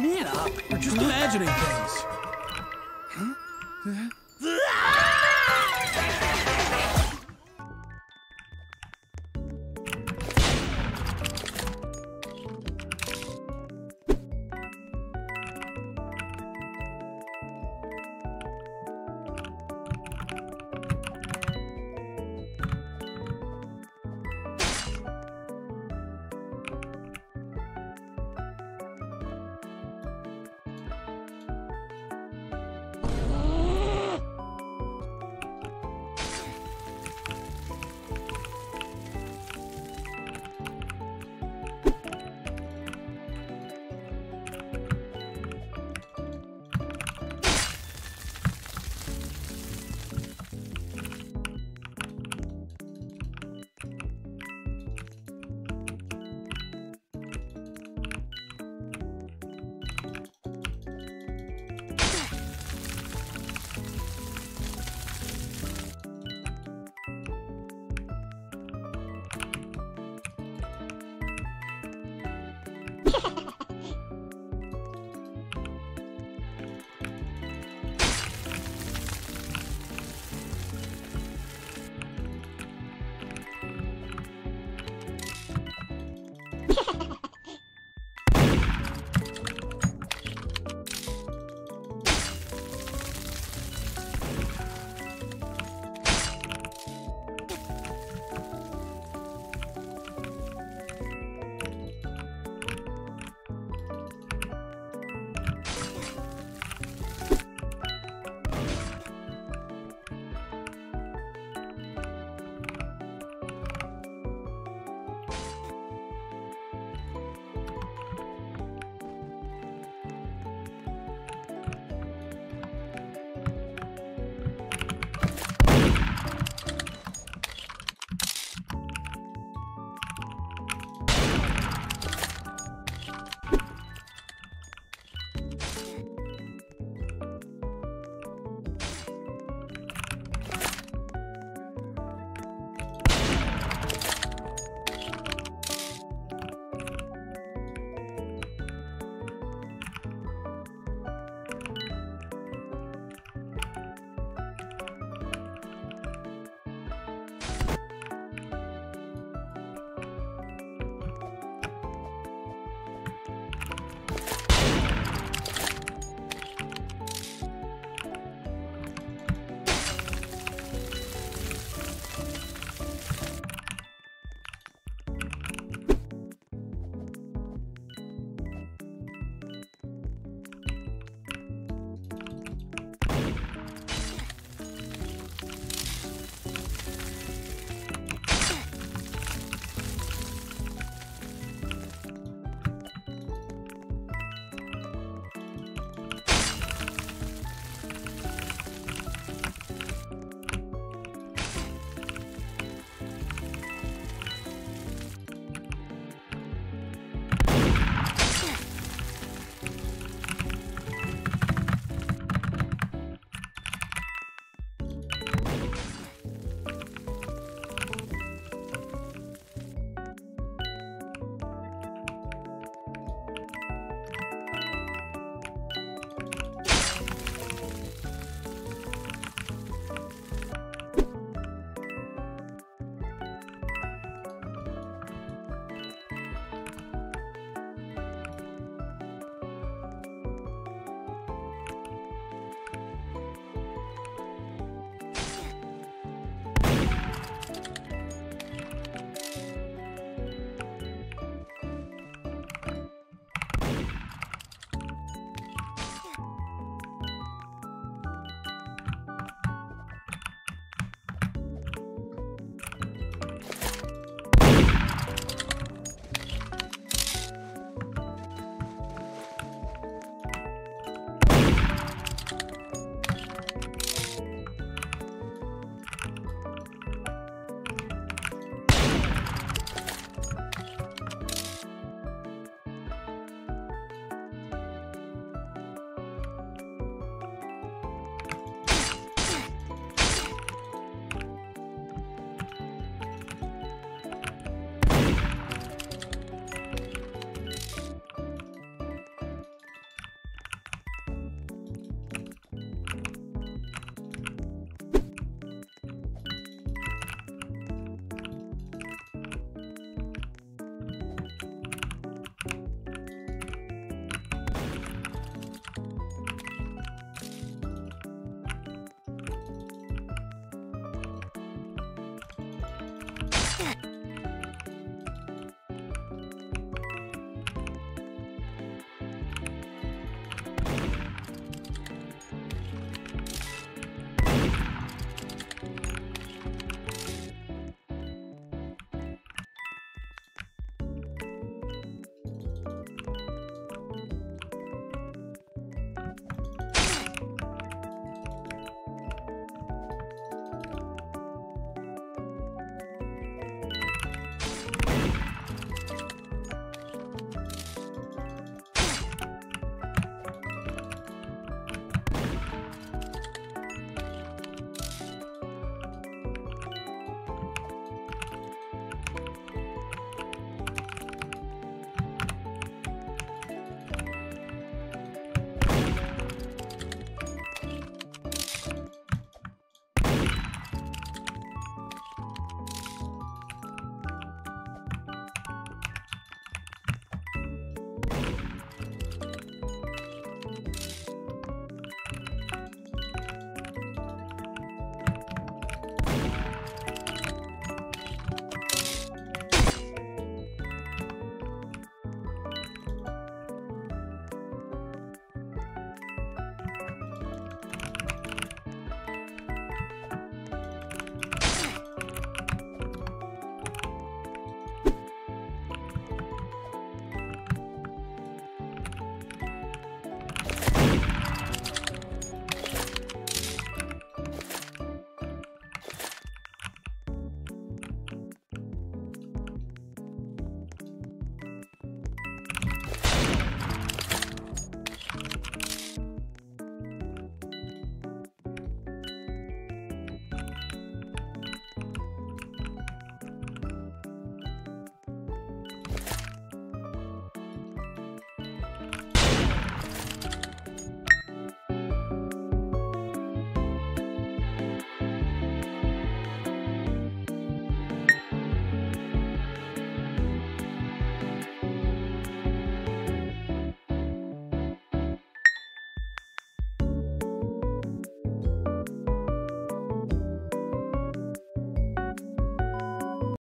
Man up. You're just imagining things. Ha ha ha.